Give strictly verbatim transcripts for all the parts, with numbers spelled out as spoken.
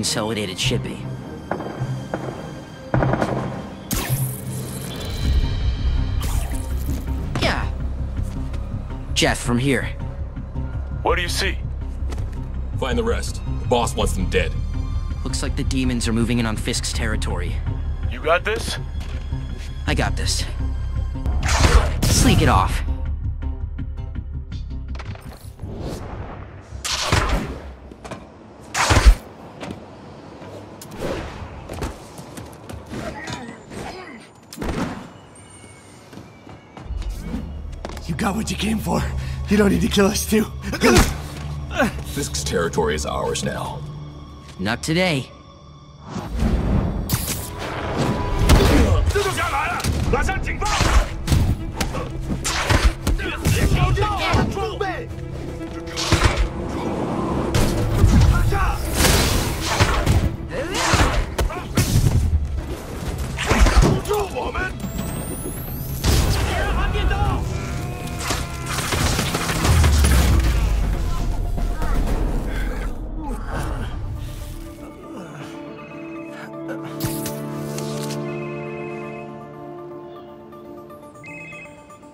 consolidated shipping. Yeah. Jeff, from here. What do you see? Find the rest. The boss wants them dead. Looks like the demons are moving in on Fisk's territory. You got this? I got this. Sleek it off. You got what you came for. You don't need to kill us too. Fisk's territory is ours now. Not today.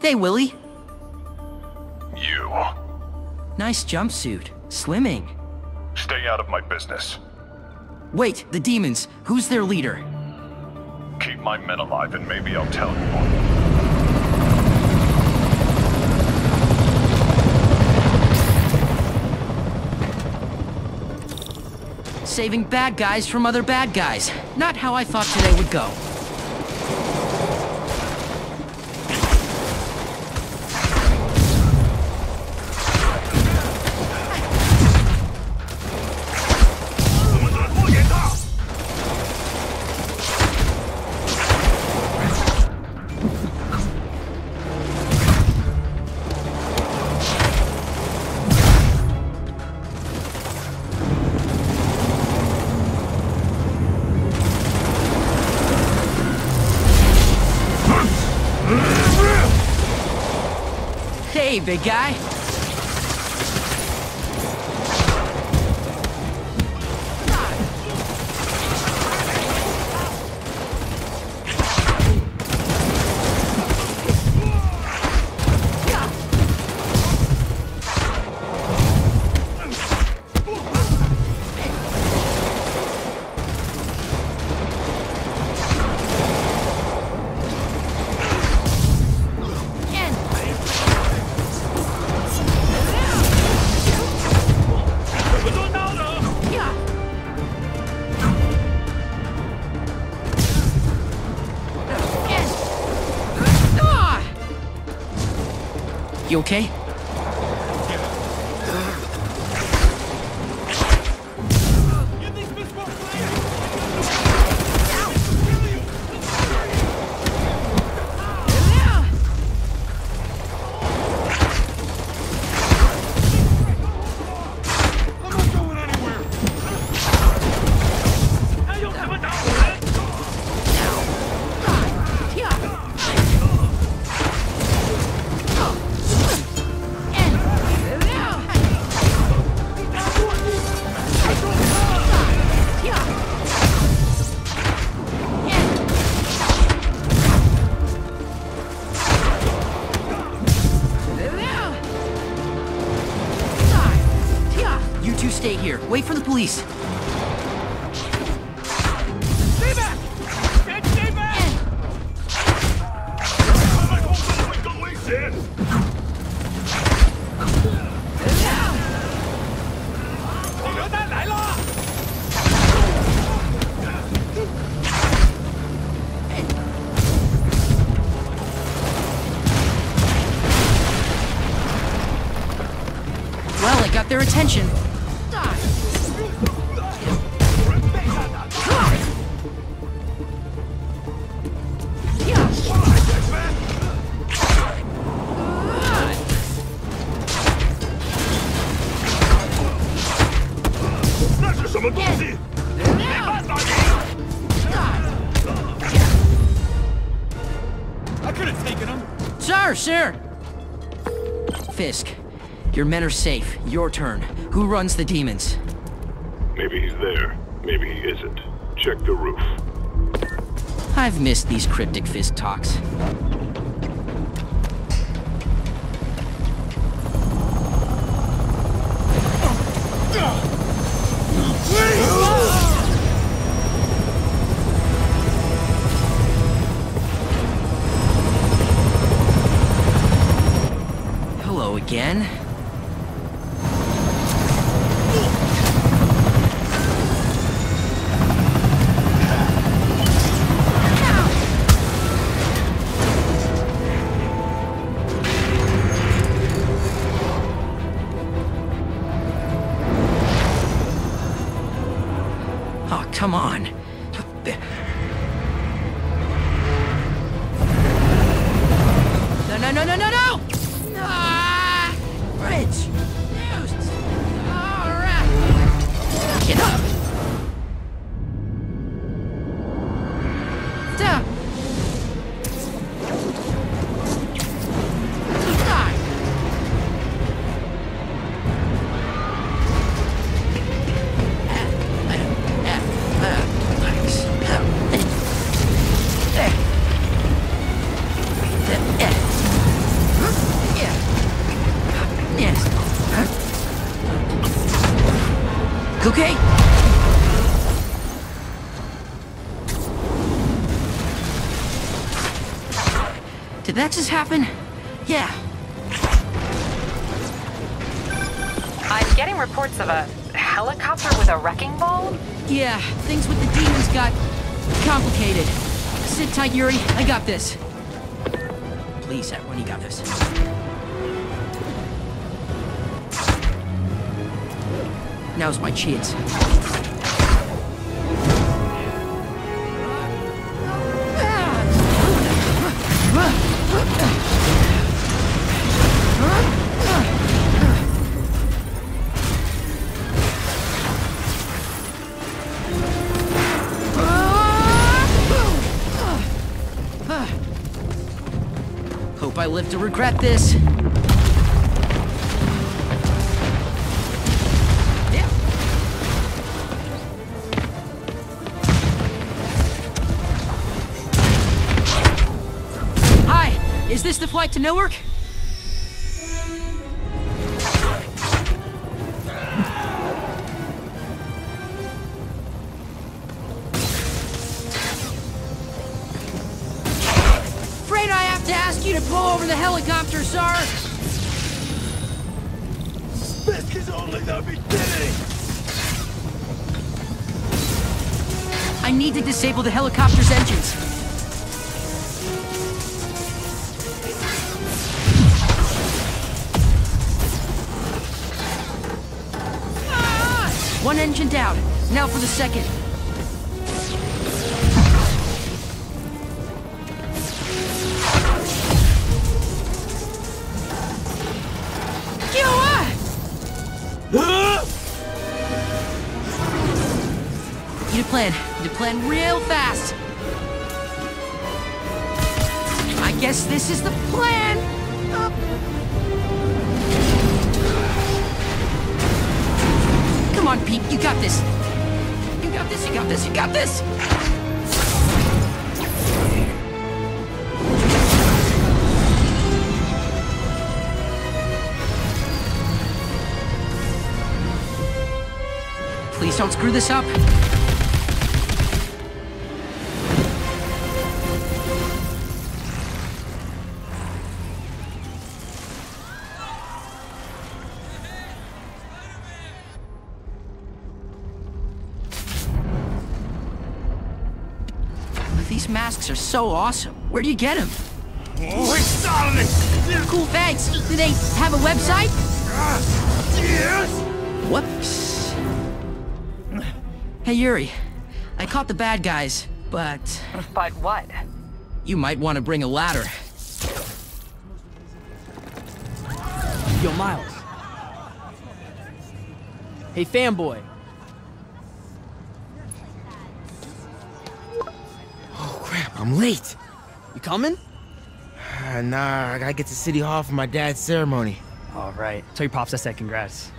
Hey, Willie. You. Nice jumpsuit. Slimming. Stay out of my business. Wait, the demons. Who's their leader? Keep my men alive and maybe I'll tell you more. Saving bad guys from other bad guys. Not how I thought today would go. Hey, big guy. You okay? Stay here. Wait for the police. Stay back! And stay back! Well, I got their attention. Sure. Fisk, your men are safe. Your turn. Who runs the demons? Maybe he's there. Maybe he isn't. Check the roof. I've missed these cryptic Fisk talks. Hello again. Come on. No, no, no, no, no, no! Ah, bridge! Used! All right! Get up! Stop! Okay. Did that just happen? Yeah. I'm getting reports of a helicopter with a wrecking ball? Yeah, things with the demons got complicated. Sit tight, Yuri. I got this. Please, everyone, you got this. Now's my chance. Hope I live to regret this. Is this the flight to Newark? Afraid I have to ask you to pull over the helicopter, sir. Fisk is only the beginning. I need to disable the helicopter's engines. One engine down. Now for the second. You are! You plan. You plan real fast. I guess this is the plan. Come on, Pete, you got this. You got this, you got this, you got this! Please don't screw this up. These masks are so awesome. Where do you get them? Oh, it's Solomon! Cool, thanks. Do they have a website? Uh, yes. Whoops. Hey, Yuri. I caught the bad guys, but... But what? You might want to bring a ladder. Yo, Miles. Hey, fanboy. I'm late. You coming? Uh, nah, I gotta get to City Hall for my dad's ceremony. All right. Tell your pops I said congrats.